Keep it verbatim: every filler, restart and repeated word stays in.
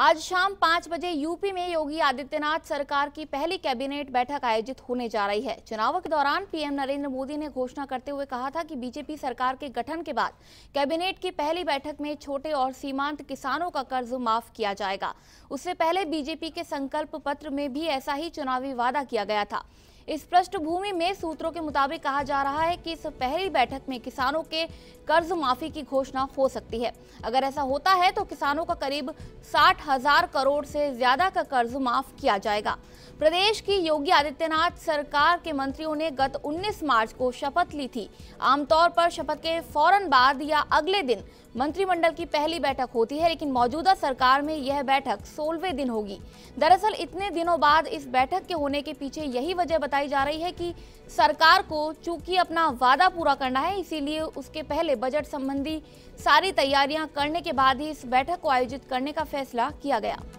आज शाम पाँच बजे यूपी में योगी आदित्यनाथ सरकार की पहली कैबिनेट बैठक आयोजित होने जा रही है। चुनावों के दौरान पीएम नरेंद्र मोदी ने घोषणा करते हुए कहा था कि बीजेपी सरकार के गठन के बाद कैबिनेट की पहली बैठक में छोटे और सीमांत किसानों का कर्ज माफ किया जाएगा। उससे पहले बीजेपी के संकल्प पत्र में भी ऐसा ही चुनावी वादा किया गया था। इस पृष्ठभूमि में सूत्रों के मुताबिक कहा जा रहा है कि इस पहली बैठक में किसानों के कर्ज माफी की घोषणा हो सकती है। अगर ऐसा होता है तो किसानों का करीब साठ हजार करोड़ से ज्यादा का कर्ज माफ किया जाएगा। प्रदेश की योगी आदित्यनाथ सरकार के मंत्रियों ने गत उन्नीस मार्च को शपथ ली थी। आमतौर पर शपथ के फौरन बाद या अगले दिन मंत्रिमंडल की पहली बैठक होती है, लेकिन मौजूदा सरकार में यह बैठक सोलहवें दिन होगी। दरअसल इतने दिनों बाद इस बैठक के होने के पीछे यही वजह बताई जा रही है कि सरकार को चूंकि अपना वादा पूरा करना है, इसीलिए उसके पहले बजट संबंधी सारी तैयारियां करने के बाद ही इस बैठक को आयोजित करने का फैसला किया गया।